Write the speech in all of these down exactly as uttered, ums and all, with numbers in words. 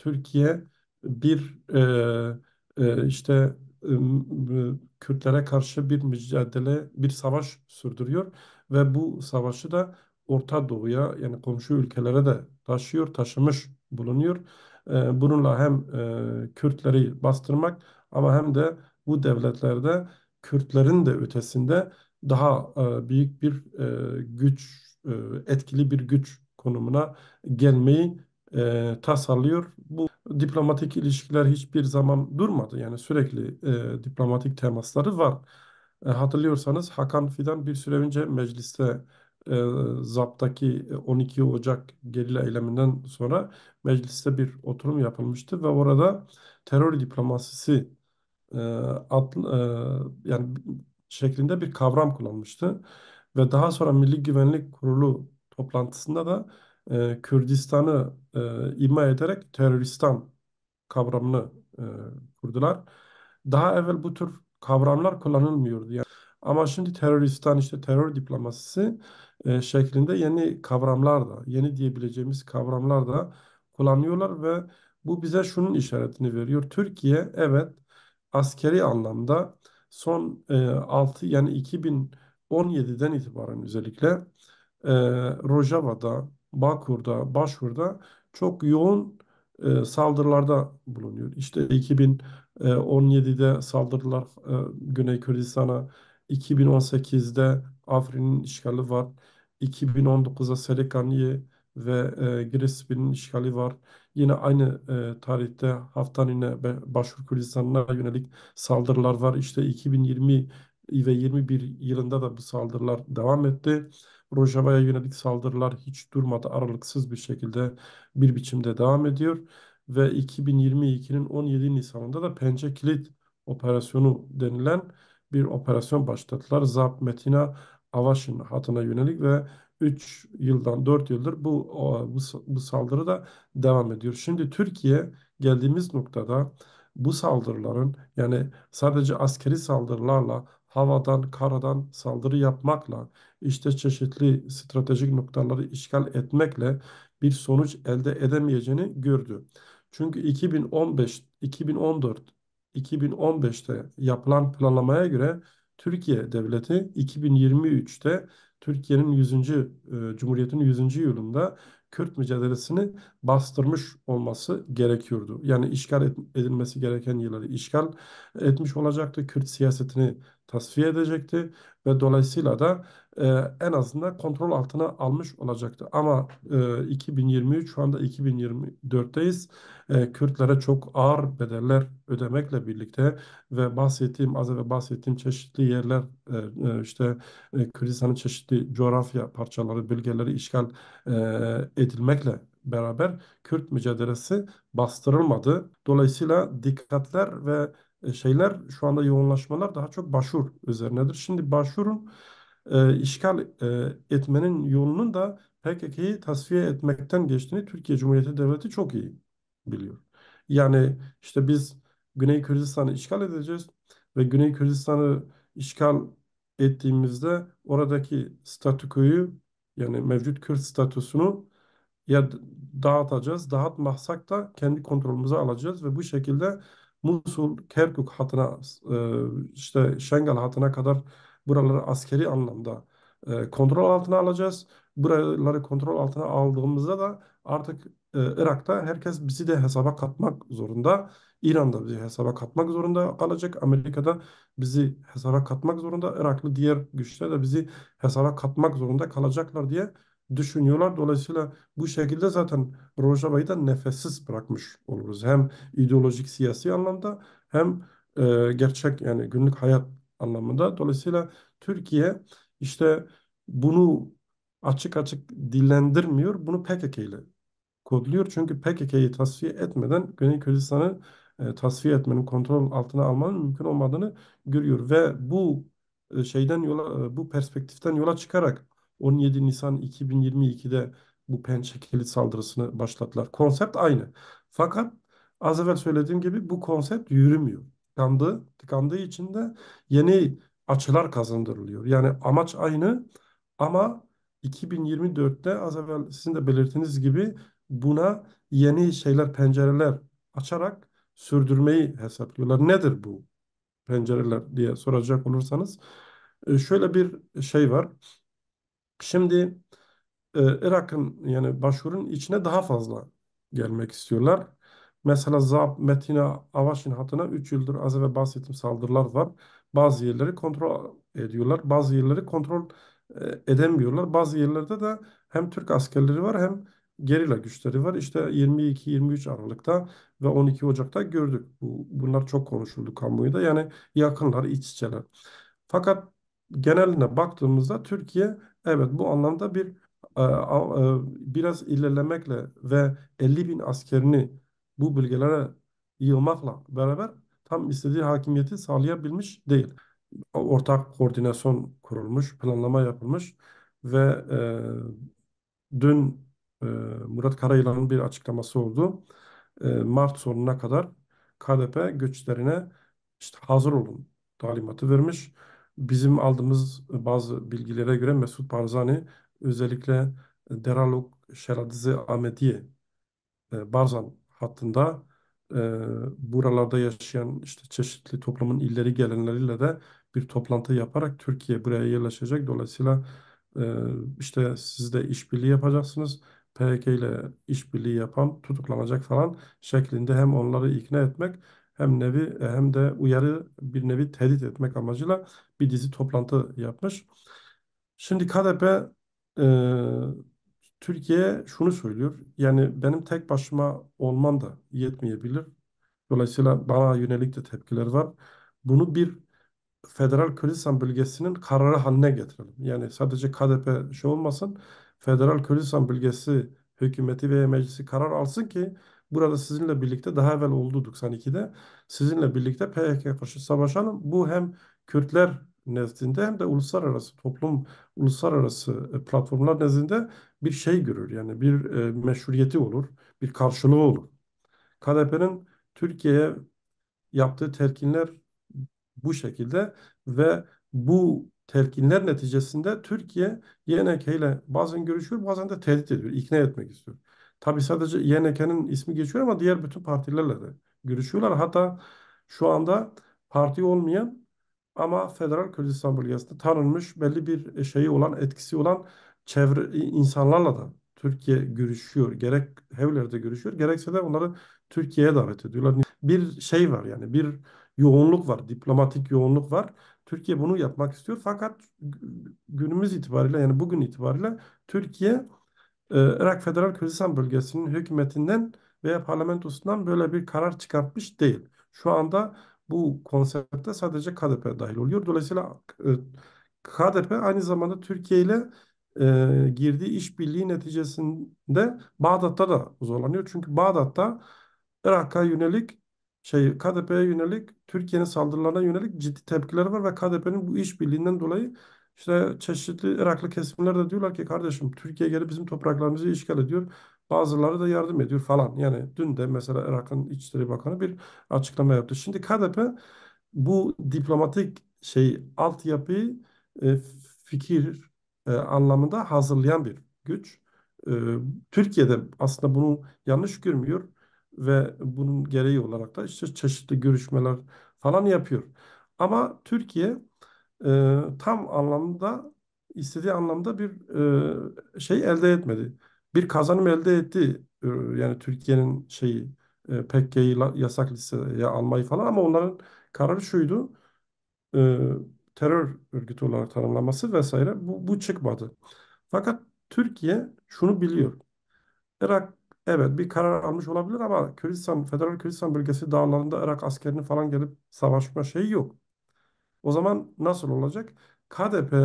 Türkiye bir e, e, işte e, Kürtlere karşı bir mücadele, bir savaş sürdürüyor ve bu savaşı da Orta Doğu'ya, yani komşu ülkelere de taşıyor, taşımış bulunuyor. E, bununla hem e, Kürtleri bastırmak ama hem de bu devletlerde Kürtlerin de ötesinde daha e, büyük bir e, güç, e, etkili bir güç konumuna gelmeyi e, tasarlıyor. Bu diplomatik ilişkiler hiçbir zaman durmadı. Yani sürekli e, diplomatik temasları var. E, hatırlıyorsanız Hakan Fidan bir süre önce mecliste e, Zab'daki on iki Ocak gerilla eyleminden sonra mecliste bir oturum yapılmıştı ve orada terör diplomasisi e, adlı, e, yani şeklinde bir kavram kullanmıştı ve daha sonra Milli Güvenlik Kurulu toplantısında da e, Kürdistan'ı e, ima ederek teröristan kavramını e, kurdular. Daha evvel bu tür kavramlar kullanılmıyordu. Yani. Ama şimdi teröristan, işte terör diplomasisi e, şeklinde yeni kavramlar da, yeni diyebileceğimiz kavramlar da kullanıyorlar ve bu bize şunun işaretini veriyor. Türkiye, evet, askeri anlamda son e, altı yani iki bin on yediden itibaren özellikle E, Rojava'da, Bakur'da, Başvur'da çok yoğun e, saldırılarda bulunuyor. İşte iki bin on yedide saldırılar e, Güney Kürdistan'a, iki bin on sekizde Afrin'in işgali var, iki bin on dokuzda Selikaniye ve e, Giresun'un işgali var. Yine aynı e, tarihte Haftanine ve Başvur Kürdistan'a yönelik saldırılar var. İşte iki bin yirmi ve yirmi bir yılında da bu saldırılar devam etti. Rojava'ya yönelik saldırılar hiç durmadı, aralıksız bir şekilde bir biçimde devam ediyor. Ve iki bin yirmi ikinin on yedi Nisan'ında da Pençe Kilit Operasyonu denilen bir operasyon başlattılar. Zab, Metina, Avaş'ın hatına yönelik ve üç yıldan dört yıldır bu, bu, bu saldırı da devam ediyor. Şimdi Türkiye geldiğimiz noktada bu saldırıların, yani sadece askeri saldırılarla, havadan, karadan saldırı yapmakla, işte çeşitli stratejik noktaları işgal etmekle bir sonuç elde edemeyeceğini gördü. Çünkü iki bin on beş, iki bin on dört, iki bin on beşte yapılan planlamaya göre Türkiye Devleti iki bin yirmi üçte Türkiye'nin yüzüncü. Cumhuriyet'in yüzüncü yılında Kürt mücadelesini bastırmış olması gerekiyordu. Yani işgal edilmesi gereken yılları işgal etmiş olacaktı. Kürt siyasetini tasfiye edecekti ve dolayısıyla da e, en azından kontrol altına almış olacaktı. Ama e, iki bin yirmi üç, şu anda iki bin yirmi dörtteyiz. E, Kürtlere çok ağır bedeller ödemekle birlikte ve bahsettiğim, az evvel bahsettiğim çeşitli yerler, e, işte e, Kürdistan'ın çeşitli coğrafya parçaları, bölgeleri işgal e, edilmekle beraber Kürt mücadelesi bastırılmadı. Dolayısıyla dikkatler ve şeyler, şu anda yoğunlaşmalar daha çok Başvur üzerinedir. Şimdi Başvur'un e, işgal e, etmenin yolunun da P K K'yi tasfiye etmekten geçtiğini Türkiye Cumhuriyeti Devleti çok iyi biliyor. Yani işte biz Güney Kürdistan'ı işgal edeceğiz ve Güney Kürdistan'ı işgal ettiğimizde oradaki statükoyu, yani mevcut Kürt statüsünü ya dağıtacağız, dağıtmazsak da kendi kontrolümüze alacağız ve bu şekilde Musul, Kerkük hatına, işte Şengal hatına kadar buraları askeri anlamda kontrol altına alacağız. Buraları kontrol altına aldığımızda da artık Irak'ta herkes bizi de hesaba katmak zorunda. İran'da bizi hesaba katmak zorunda kalacak. Amerika'da bizi hesaba katmak zorunda. Iraklı diğer güçler de bizi hesaba katmak zorunda kalacaklar diye düşünüyorlar. Dolayısıyla bu şekilde zaten Rojava'yı da nefessiz bırakmış oluruz. Hem ideolojik, siyasi anlamda hem e, gerçek, yani günlük hayat anlamında. Dolayısıyla Türkiye işte bunu açık açık dillendirmiyor. Bunu P K K ile kodluyor. Çünkü P K K'yi tasfiye etmeden Güney Kürdistan'ı e, tasfiye etmenin, kontrol altına almanın mümkün olmadığını görüyor. Ve bu e, şeyden yola, bu perspektiften yola çıkarak on yedi Nisan iki bin yirmi ikide bu Pençe Kilit saldırısını başlattılar. Konsept aynı. Fakat az evvel söylediğim gibi bu konsept yürümüyor. Tıkandı, tıkandığı için de yeni açılar kazandırılıyor. Yani amaç aynı ama iki bin yirmi dörtte az evvel sizin de belirttiğiniz gibi buna yeni şeyler, pencereler açarak sürdürmeyi hesaplıyorlar. Nedir bu pencereler diye soracak olursanız, şöyle bir şey var. Şimdi Irak'ın, yani Başvur'un içine daha fazla gelmek istiyorlar. Mesela Zab, Metina, Avaşin hattına üç yıldır az ve bahsettiğim saldırılar var. Bazı yerleri kontrol ediyorlar, bazı yerleri kontrol edemiyorlar. Bazı yerlerde de hem Türk askerleri var hem gerilla güçleri var. İşte yirmi iki yirmi üç Aralık'ta ve on iki Ocak'ta gördük. Bu, bunlar çok konuşuldu kamuoyunda. Yani yakınlar, iç içeler. Fakat geneline baktığımızda Türkiye evet bu anlamda bir e, e, biraz ilerlemekle ve elli bin askerini bu bölgelere yığmakla beraber tam istediği hakimiyeti sağlayabilmiş değil. Ortak koordinasyon kurulmuş, planlama yapılmış ve e, dün e, Murat Karayılan'ın bir açıklaması oldu. E, Mart sonuna kadar K D P göçlerine işte hazır olun talimatı vermiş. Bizim aldığımız bazı bilgilere göre Mesut Barzani özellikle Deraluk, Şeradizi, Ahmediye, e, Barzan hattında e, buralarda yaşayan işte çeşitli toplumun ileri gelenleriyle de bir toplantı yaparak Türkiye buraya yerleşecek. Dolayısıyla e, işte siz de işbirliği yapacaksınız. P K K ile işbirliği yapan tutuklanacak falan şeklinde hem onları ikna etmek hem nevi hem de uyarı, bir nevi tehdit etmek amacıyla bir dizi toplantı yapmış. Şimdi K D P e, Türkiye'ye şunu söylüyor. Yani benim tek başıma olmam da yetmeyebilir. Dolayısıyla bana yönelik de tepkiler var. Bunu bir Federal Kürdistan bölgesinin kararı haline getirelim. Yani sadece K D P şey olmasın, Federal Kürdistan bölgesi hükümeti veya meclisi karar alsın ki burada sizinle birlikte daha evvel oldu doksan ikide sizinle birlikte P K K'ya karşı savaşalım. Bu hem Kürtler nezdinde hem de uluslararası toplum, uluslararası platformlar nezdinde bir şey görür. Yani bir e, meşruiyeti olur, bir karşılığı olur. K D P'nin Türkiye'ye yaptığı telkinler bu şekilde ve bu telkinler neticesinde Türkiye Y N K ile bazen görüşüyor, bazen de tehdit ediyor, ikna etmek istiyor. Tabii sadece Y N K'nin ismi geçiyor ama diğer bütün partilerle de görüşüyorlar. Hatta şu anda parti olmayan ama Federal Kürdistan bölgesinde tanınmış belli bir şeyi olan, etkisi olan çevre insanlarla da Türkiye görüşüyor. Gerek evlerde görüşüyor, gerekse de onları Türkiye'ye davet ediyorlar. Bir şey var, yani bir yoğunluk var, diplomatik yoğunluk var. Türkiye bunu yapmak istiyor fakat günümüz itibariyle, yani bugün itibariyle Türkiye Irak Federal Kürdistan Bölgesi'nin hükümetinden veya parlamentosundan böyle bir karar çıkartmış değil. Şu anda bu konsepte sadece K D P dahil oluyor. Dolayısıyla K D P aynı zamanda Türkiye ile e, girdiği işbirliği neticesinde Bağdat'ta da zorlanıyor. Çünkü Bağdat'ta Irak'a yönelik şey, K D P'ye yönelik, Türkiye'nin saldırılarına yönelik ciddi tepkiler var ve K D P'nin bu işbirliğinden dolayı İşte çeşitli Iraklı kesimler de diyorlar ki kardeşim Türkiye gelip bizim topraklarımızı işgal ediyor. Bazıları da yardım ediyor falan. Yani dün de mesela Irak'ın İçişleri Bakanı bir açıklama yaptı. Şimdi K D P bu diplomatik şey altyapıyı e, fikir e, anlamında hazırlayan bir güç. E, Türkiye'de aslında bunu yanlış görmüyor ve bunun gereği olarak da işte çeşitli görüşmeler falan yapıyor. Ama Türkiye E, tam anlamda, istediği anlamda bir e, şey elde etmedi. Bir kazanım elde etti. E, yani Türkiye'nin şeyi e, P K K'yi yasak listeye almayı falan, ama onların kararı şuydu. E, terör örgütü olarak tanımlaması vesaire. Bu, bu çıkmadı. Fakat Türkiye şunu biliyor. Irak evet bir karar almış olabilir ama Kürdistan, Federal Kürdistan bölgesi dağlarında Irak askerinin falan gelip savaşma şeyi yok. O zaman nasıl olacak? K D P,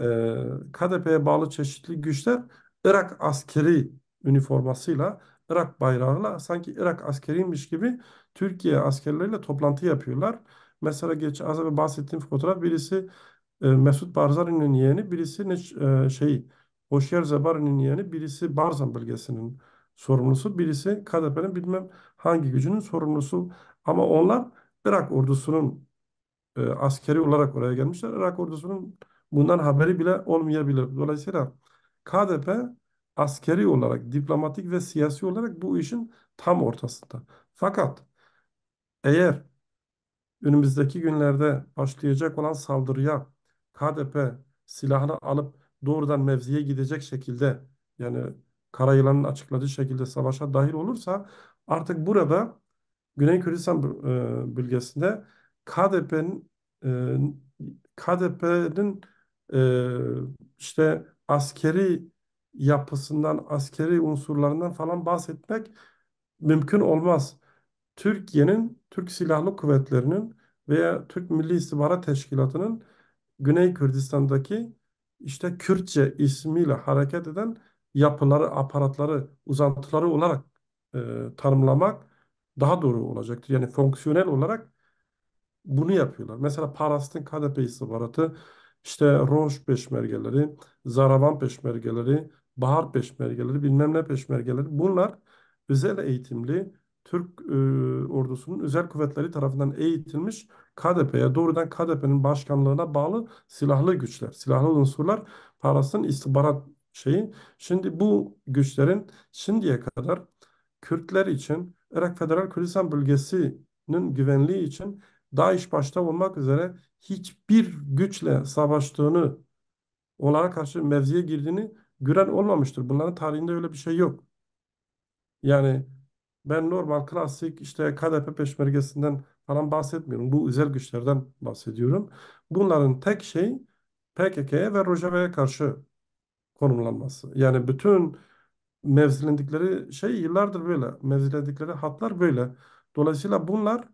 e, K D P'ye bağlı çeşitli güçler Irak askeri üniformasıyla, Irak bayrağıyla, sanki Irak askeriymiş gibi Türkiye askerleriyle toplantı yapıyorlar. Mesela geç az önce bahsettiğim fotoğraf, birisi e, Mesut Barzani'nin yeğeni, birisi e, şey, Hoşyar Zebari'nin yeğeni, birisi Barzan bölgesinin sorumlusu, birisi K D P'nin bilmem hangi gücünün sorumlusu, ama onlar Irak ordusunun e, askeri olarak oraya gelmişler. Irak ordusunun bundan haberi bile olmayabilir. Dolayısıyla K D P askeri olarak, diplomatik ve siyasi olarak bu işin tam ortasında. Fakat eğer önümüzdeki günlerde başlayacak olan saldırıya K D P silahını alıp doğrudan mevziye gidecek şekilde, yani Karayılan'ın açıkladığı şekilde savaşa dahil olursa, artık burada Güney Kürdistan e, bölgesinde KDP'nin e, KDP'nin e, işte askeri yapısından, askeri unsurlarından falan bahsetmek mümkün olmaz. Türkiye'nin, Türk Silahlı Kuvvetleri'nin veya Türk Milli İstihbarat Teşkilatı'nın Güney Kürdistan'daki işte Kürtçe ismiyle hareket eden yapıları, aparatları, uzantıları olarak e, tanımlamak daha doğru olacaktır. Yani fonksiyonel olarak bunu yapıyorlar. Mesela Parast'ın K D P istihbaratı, işte Roş peşmergeleri, Zaravan peşmergeleri, Bahar peşmergeleri, bilmem ne peşmergeleri, bunlar özel eğitimli Türk e, ordusunun özel kuvvetleri tarafından eğitilmiş K D P'ye, doğrudan K D P'nin başkanlığına bağlı silahlı güçler, silahlı unsurlar, Parast'ın istihbarat şeyi. Şimdi bu güçlerin şimdiye kadar Kürtler için, Irak Federal Kürdistan Bölgesi'nin güvenliği için DAEŞ başta olmak üzere hiçbir güçle savaştığını, onlara karşı mevziye girdiğini gören olmamıştır. Bunların tarihinde öyle bir şey yok. Yani ben normal, klasik işte K D P peşmergesinden falan bahsetmiyorum. Bu özel güçlerden bahsediyorum. Bunların tek şey P K K'ye ve Rojava'ya karşı konumlanması. Yani bütün mevzilendikleri şey yıllardır böyle. Mevzilendikleri hatlar böyle. Dolayısıyla bunlar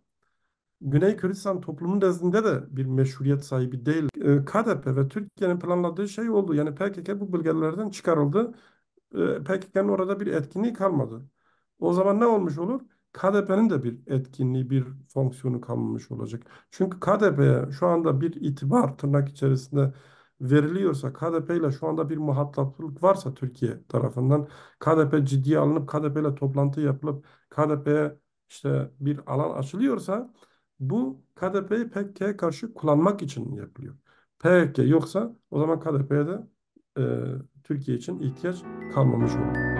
Güney Kürdistan toplumunun nezdinde de bir meşruiyet sahibi değil. K D P ve Türkiye'nin planladığı şey oldu. Yani P K K bu bölgelerden çıkarıldı. P K K'nin orada bir etkinliği kalmadı. O zaman ne olmuş olur? K D P'nin de bir etkinliği, bir fonksiyonu kalmamış olacak. Çünkü K D P'ye şu anda bir itibar tırnak içerisinde veriliyorsa, K D P ile şu anda bir muhataplık varsa Türkiye tarafından, K D P ciddiye alınıp K D P ile toplantı yapılıp K D P'ye işte bir alan açılıyorsa, bu K D P'yi P K K'ye karşı kullanmak için yapılıyor. P K K yoksa o zaman K D P'ye de e, Türkiye için ihtiyaç kalmamış olur.